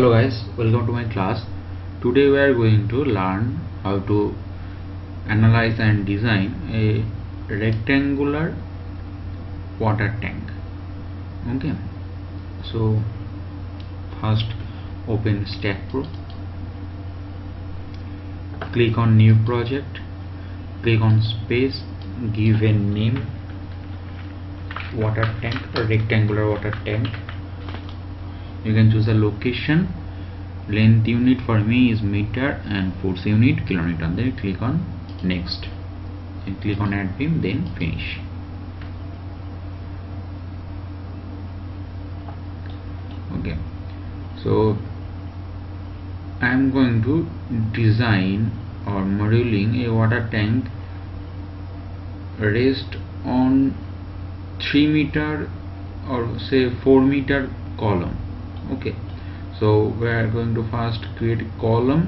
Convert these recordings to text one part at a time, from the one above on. Hello guys, welcome to my class. Today we are going to learn how to analyze and design a rectangular water tank. Okay, so first open STAAD Pro, click on new project, click on space, give a name, water tank or rectangular water tank. You can choose a location. Length unit for me is meter and force unit kilometer. Then click on next and click on add beam, then finish. Okay, so I am going to design or modeling a water tank rest on 3 meter or say 4 meter column. Okay, so we are going to first create a column,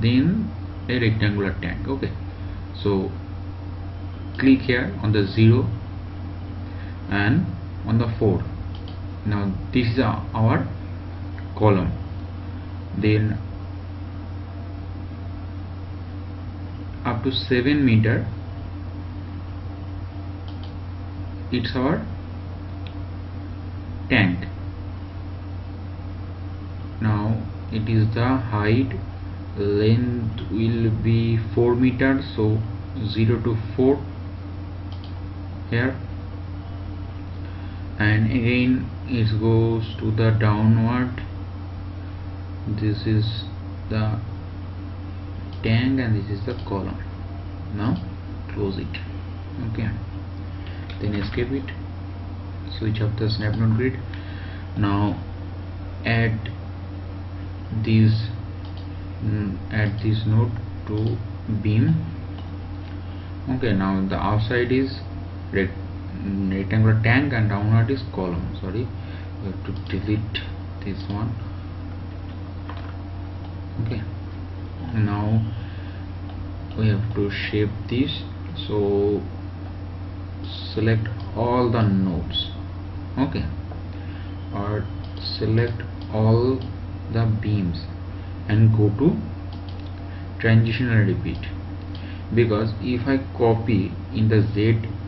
then a rectangular tank. Okay, so click here on the 0 and on the 4. Now this is our column. Then up to 7 meter it's our tank. Now it is the height, length will be 4 meters, so 0 to 4 here, and again it goes to the downward. This is the tank and this is the column. Now close it. Okay, then escape it, switch off the snapshot grid. Now add this node to beam. Okay, now the outside is rectangular tank and downward is column. Sorry, we have to delete this one. Okay, now we have to shape this, so select all the nodes. Okay, or select all the beams and go to transitional repeat, because if I copy in the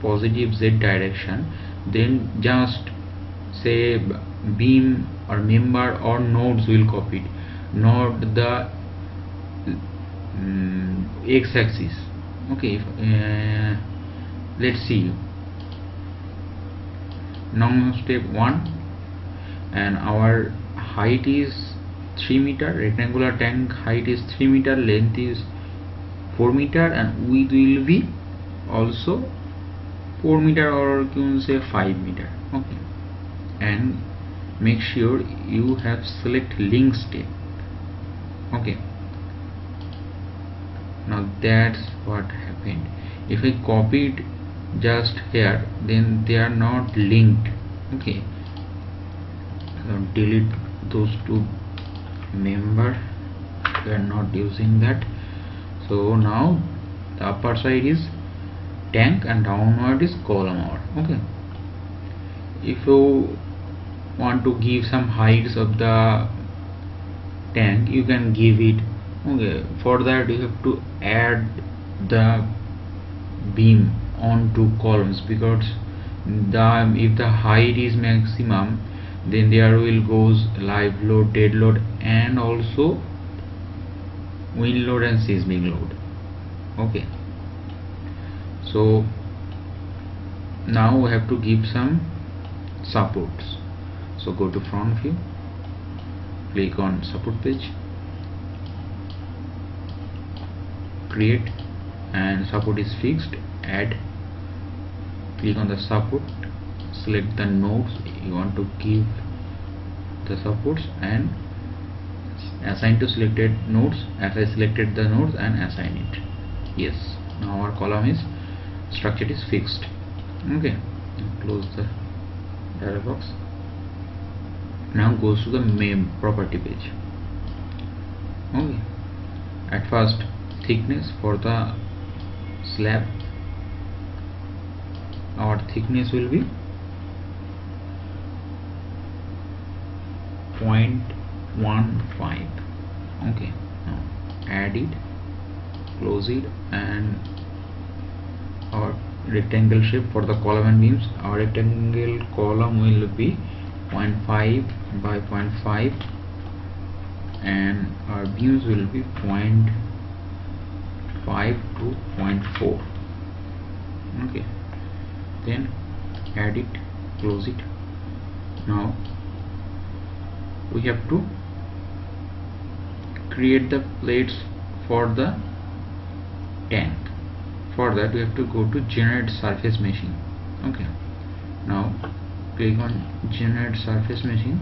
positive z direction, then just say beam or member or nodes will copy it, not the x-axis. Okay, let's see. Now step 1, and our height is 3 meter, rectangular tank height is 3 meter, length is 4 meter, and width will be also 4 meter or you can say 5 meter. Okay, and make sure you have select link step. Okay, now that's what happened. If I copied just here, then they are not linked. Okay, I'll delete those two member, we are not using that. So now the upper side is tank and downward is column. Okay, if you want to give some heights of the tank, you can give it. Okay, for that you have to add the beam onto columns, because if the height is maximum, then there will goes live load, dead load, and also wind load and seismic load. Okay, so now we have to give some supports. So go to front view, click on support page, create, and support is fixed, add, click on the support, select the nodes you want to give the supports and assign to selected nodes. As I selected the nodes and assign it. Yes, now our column is structure is fixed. Okay, close the dialog box. Now goes to the main property page. Okay, at first thickness for the slab, our thickness will be 0 15. Okay, now add it, close it, and our rectangle shape for the column and beams. Our rectangle column will be 0.5 by 0.5 and our beams will be 0.5 to 0.4. okay, then add it, close it. Now we have to create the plates for the tank. For that we have to go to generate surface meshing. Okay, now click on generate surface meshing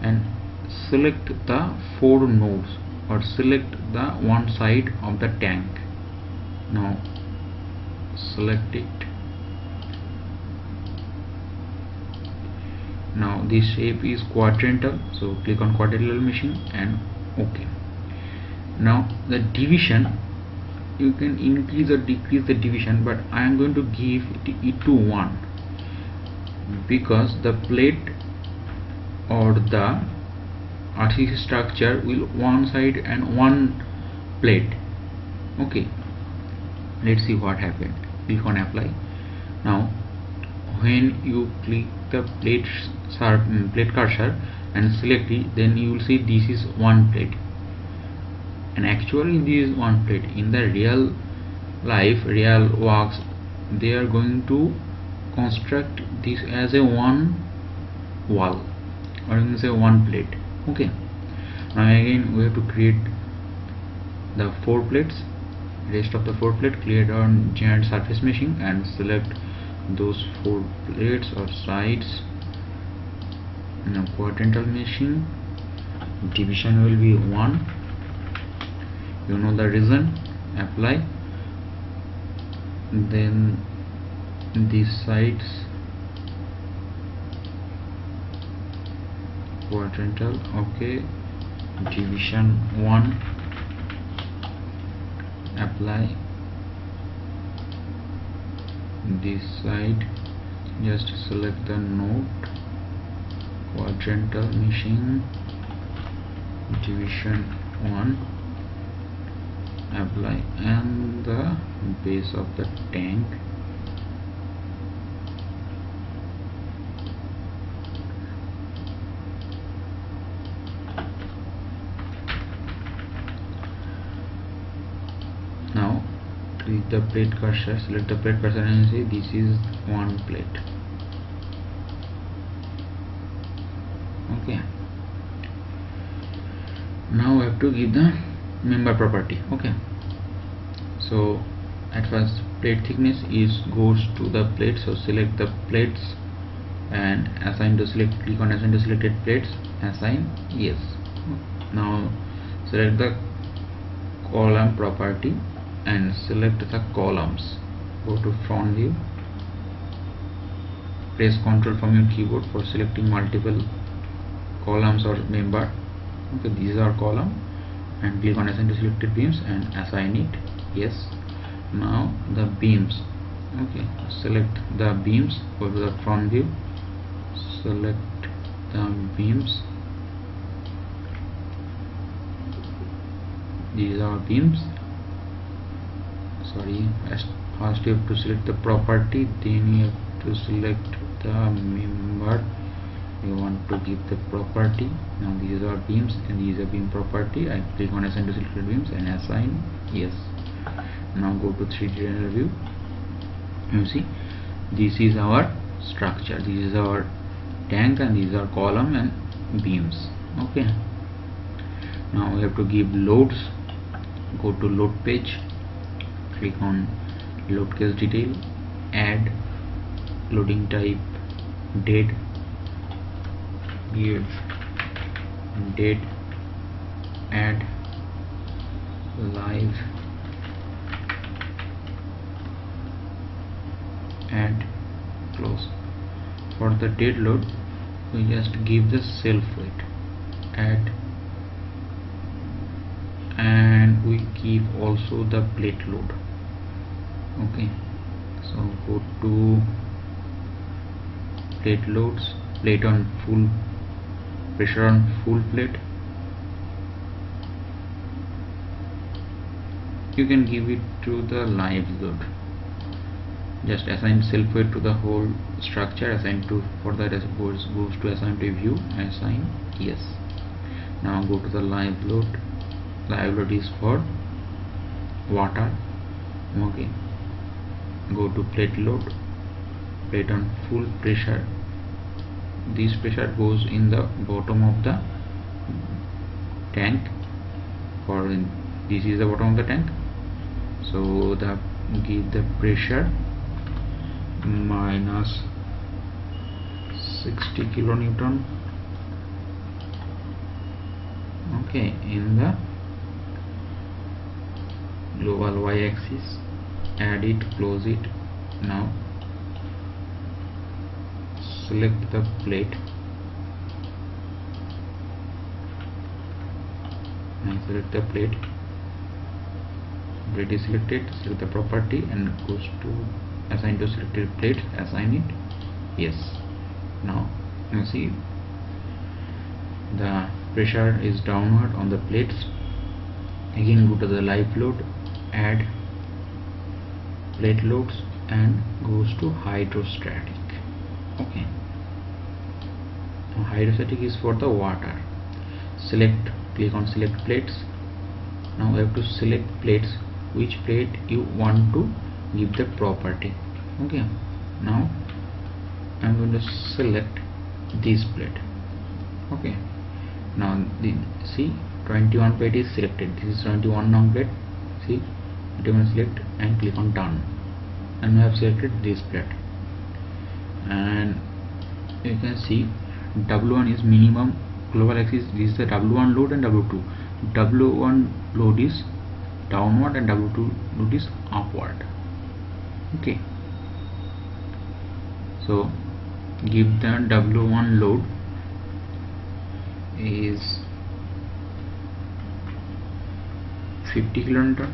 and select the four nodes or select the one side of the tank. Now select it. Now this shape is quadrantal, so click on quadrantal meshing and OK. Now the division, you can increase or decrease the division, but I am going to give it to 1 because the plate or the RCC structure will one side and one plate. Okay, let's see what happened. Click on apply. Now when you click the plate cursor and select it, then you will see this is one plate, and actually this is one plate. In the real life, real works, they are going to construct this as a one wall or you can say one plate. Okay, now again we have to create the four plates, rest of the four plate. Click on generate surface meshing and select those four plates or sides. Now quadrantal meshing, division will be 1, you know the reason. Apply. Then these sides quadrantal, okay, division 1. Apply. This side, just select the node, quadrantal meshing, division 1. Apply. And the base of the tank, the plate cursor, select the plate cursor and say this is one plate. Okay, now we have to give the member property. Okay, so at first plate thickness is goes to the plate, so select the plates and assign to select, click on assign to selected plates, assign yes. Now select the column property and select the columns. Go to front view, press Ctrl from your keyboard for selecting multiple columns or member. Okay, these are column, and click on assign to selected beams and assign it yes. Now the beams, okay, select the beams, go to the front view, select the beams, these are beams. Sorry, first you have to select the property, then you have to select the member you want to give the property. Now these are beams and these are beam property. I click on assign to selected beams and assign yes. Now go to 3D render view. You see this is our structure, this is our tank, and these are column and beams. Okay, now we have to give loads. Go to load page, click on load case detail, add loading type date, give date, add live, add close. For the date load we just give the self weight, add, and we give also the plate load. Okay, so go to plate loads, plate on full, pressure on full plate, you can give it to the live load. Just assign self weight to the whole structure, assign to, for that as goes to assign to view, assign yes. Now go to the live load. Live load is for water. Okay, go to plate load, plate on full pressure. This pressure goes in the bottom of the tank, or this is the bottom of the tank. So the give the pressure minus 60 kilonewton, okay, in the global y-axis. Add it, close it. Now select the plate. Now select the plate. Plate is selected. Select the property and goes to assign to selected plate. Assign it. Yes. Now you see the pressure is downward on the plates. Again go to the live load. Add plate loads and goes to hydrostatic. Okay, now hydrostatic is for the water. Select, click on select plates. Now we have to select plates, which plate you want to give the property. Okay, now I'm going to select this plate. Okay, now see 21 plate is selected. This is 21 now plate. See, you can select and click on done, and we have selected this plate. And you can see W1 is minimum global axis. This is the W1 load and W2. W1 load is downward and W2 load is upward. Okay, so give the W1 load is 50 kilonewton.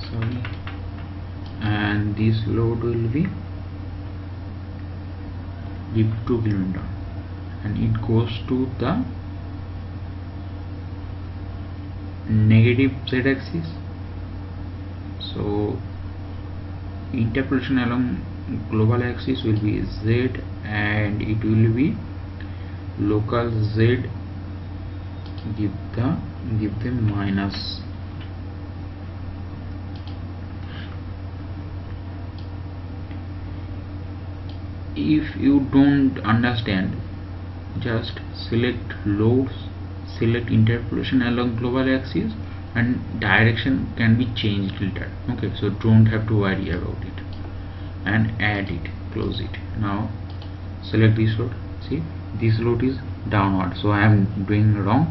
Sorry, and this load will be 2 kilonewton, and it goes to the negative z-axis. So interpolation along global axis will be z, and it will be local z. Give the minus. If you don't understand, just select loads, select interpolation along global axis, and direction can be changed later. Okay, so don't have to worry about it. And add it, close it. Now select this load. See, this load is downward, so I am doing wrong.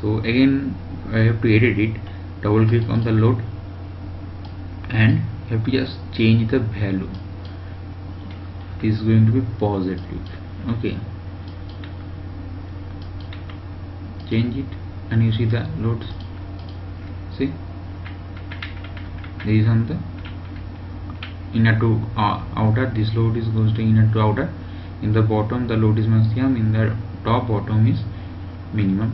So again I have to edit it. Double click on the load and have to just change the value. This is going to be positive. Okay, change it, and you see the loads. See, this is on the inner to outer. This load is goes to inner to outer. In the bottom the load is maximum, in the top bottom is minimum.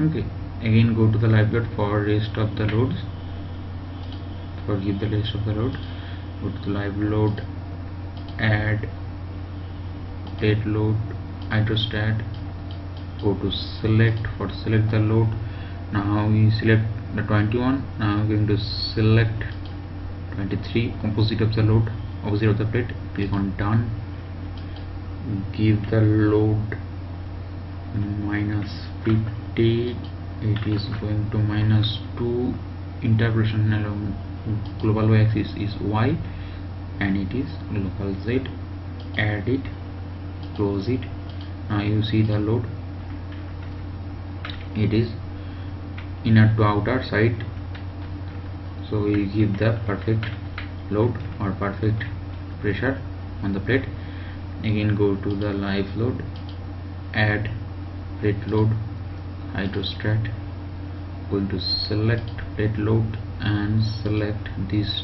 Okay, again go to the live load for rest of the loads. Forgive the rest of the load. Go to the live load. Add plate load, hydrostat. Go to select, for select the load. Now we select the 21. Now I'm going to select 23, composite of the load, opposite of the plate. Click on done. Give the load minus 50. It is going to minus 2. Interpolation along global y axis is y, and it is local z. Add it, close it. Now you see the load. It is inner to outer side, so we give the perfect load or perfect pressure on the plate. Again go to the live load. Add plate load, hydrostat. Going to select plate load and select this.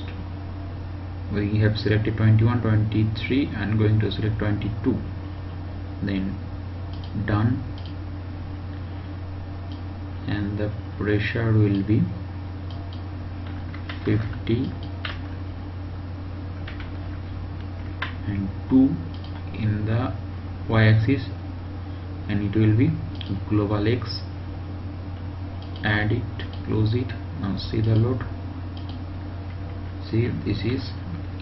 We have selected 21, 23, and going to select 22. Then done, and the pressure will be 50 and 2 in the y-axis, and it will be global X. Add it, close it. Now see the load. See, this is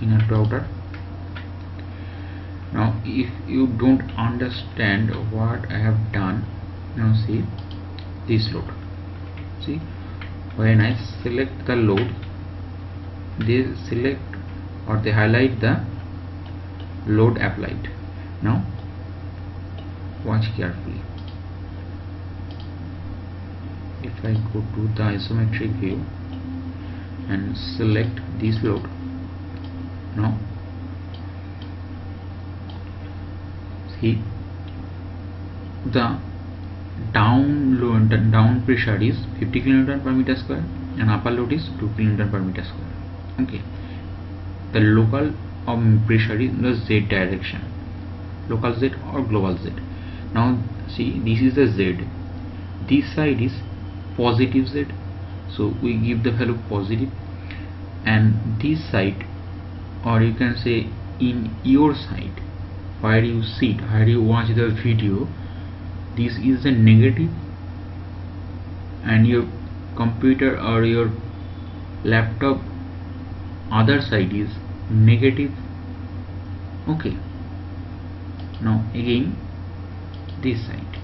inner to outer. Now if you don't understand what I have done, now see this load. See, when I select the load, they select or they highlight the load applied. Now watch carefully. If I go to the isometric view and select this load, now see the down pressure is 50 kN/m² and upper load is 2 kN/m². Okay, the local pressure is in the Z direction, local Z or global Z. Now see, this is the Z, this side is positive Z, so we give the value positive, and this side, or you can say in your side where you sit, where you watch the video, this is the negative, and your computer or your laptop other side is negative. Okay, now again this side,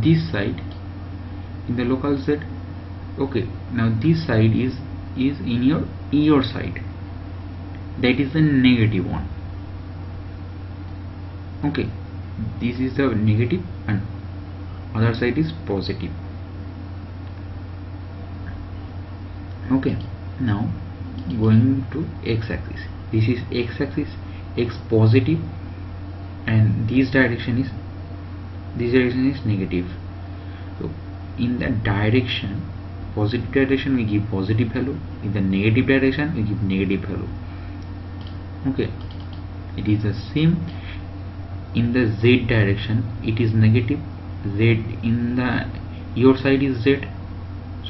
this side in the local Z. Okay, now this side is in your side, that is the negative one. Okay, this is the negative and other side is positive. Okay, now going to x-axis. This is x-axis, x positive, and this direction is negative. So in the direction, positive direction, we give positive value, in the negative direction we give negative value. Okay, it is the same. In the Z direction it is negative, Z in the your side is Z,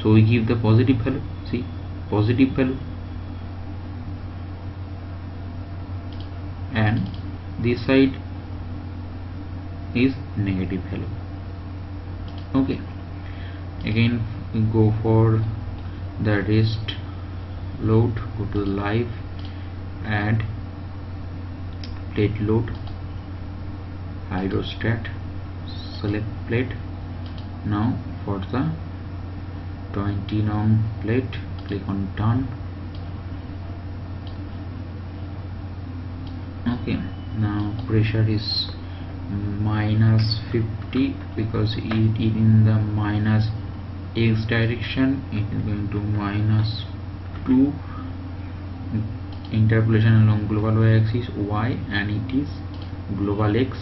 so we give the positive value. See, positive value, and this side is negative value. Okay, again we go for the rest load, go to live, add plate load, hydrostat, select plate. Now for the 20 Nm plate, click on done. Okay, now pressure is -50 because it is in the minus X direction, it is going to -2. Interpolation along global Y axis Y, and it is global X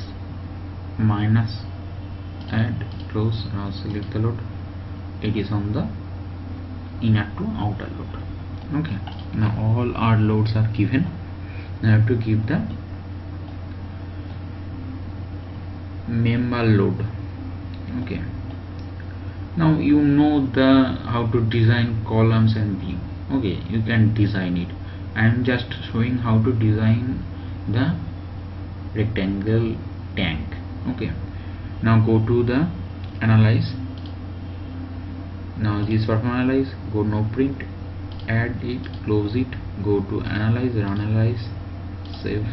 minus, and close. Now select the load, it is on the inner to outer load. Okay, now all our loads are given. Now I have to give the member load. Okay, now you know the how to design columns and view. Okay, you can design it. I am just showing how to design the rectangle tank. Okay, now go to the analyze. Now this perform analyze, go no print, add it, close it, go to analyze, run analyze, save.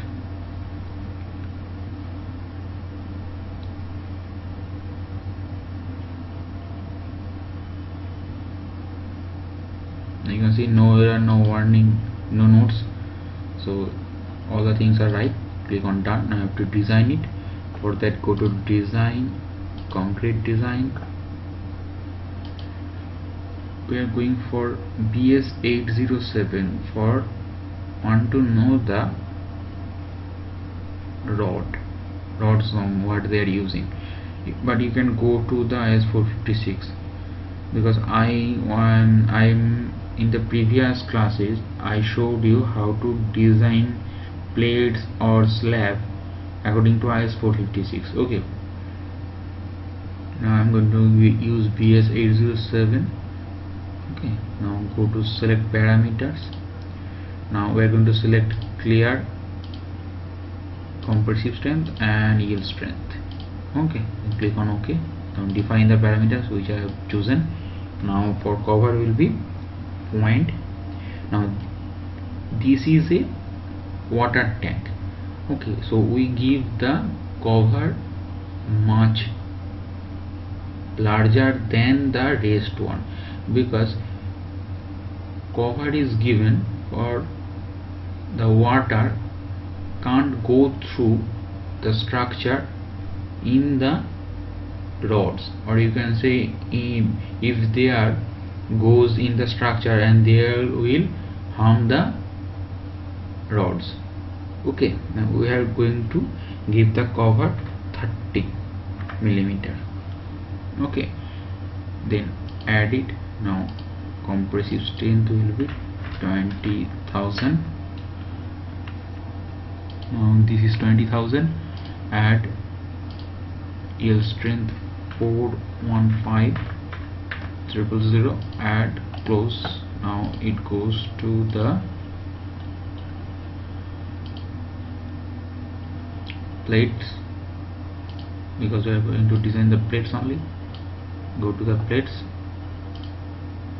You can see no error, no warning, no notes, so all the things are right. Click on done. Now I have to design it. For that, go to design, concrete design. We are going for BS 807 for want to know the rod zone, what they are using. But you can go to the IS 456 because I'm in the previous classes I showed you how to design plates or slab according to IS 456. Okay, now I'm going to use BS 807. Okay, now go to select parameters. Now we are going to select clear, compressive strength and yield strength. Okay, click on OK. Now define the parameters which I have chosen. Now for cover will be point. Now this is a water tank. Okay, so we give the cover much larger than the rest one, because cover is given for the water can't go through the structure in the rods, or you can say if they are goes in the structure and there will harm the rods. Okay, now we are going to give the cover 30 millimeter. Okay, then add it. Now compressive strength will be 20,000. This is 20,000. Add yield strength 415,000. Add close. Now it goes to the plates, because we are going to design the plates only. Go to the plates,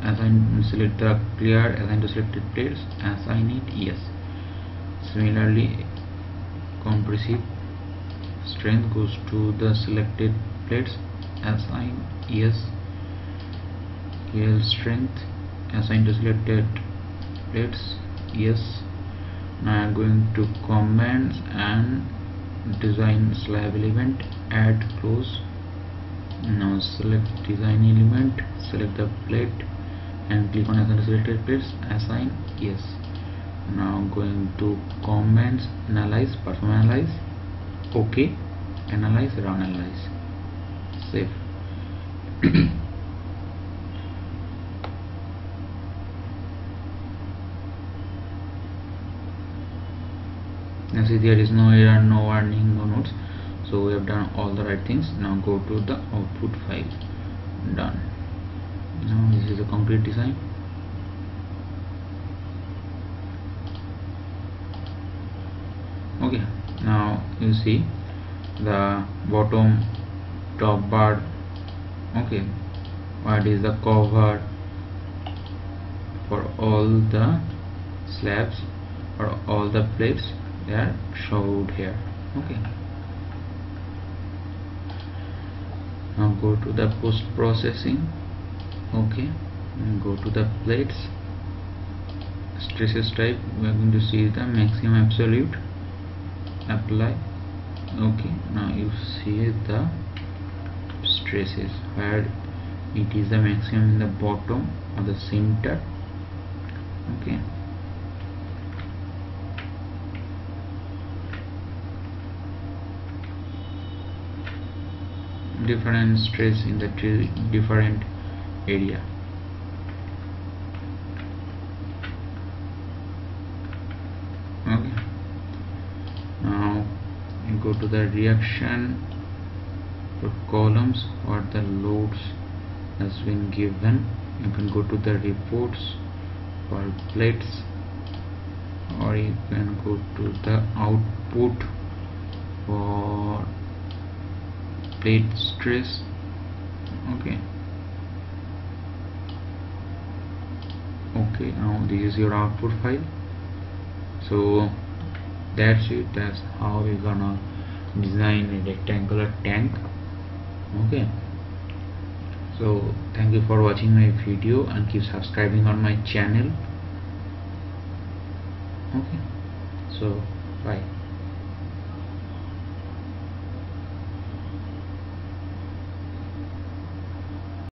assign, select the clear, assign to selected plates, assign it yes. Similarly, compressive strength goes to the selected plates, assign yes. Yield strength, assign to selected plates, yes. Now I am going to commands and design slab element, add close. Now select design element, select the plate and click on assign to selected plates, assign yes. Now going to comments, analyze, perform analyze, ok, analyze, run analyze, save. Now see, there is no error, no warning, no notes, so we have done all the right things. Now go to the output file, done. Now this is a complete design. Okay, now you see the bottom, top bar, okay, what is the cover for all the slabs or all the plates, they are showed here. Okay, now go to the post processing. Okay, and go to the plates, stresses type, we are going to see the maximum absolute, apply. Okay, now you see the stresses where it is the maximum in the bottom or the center. Okay, different stress in the different area. Okay, now you go to the reaction for columns or the loads has been given. You can go to the reports for plates, or you can go to the output for plate stress. Okay, okay, now this is your output file. So that's it, that's how we're gonna design a rectangular tank. Okay, so thank you for watching my video and keep subscribing on my channel. Okay, so bye.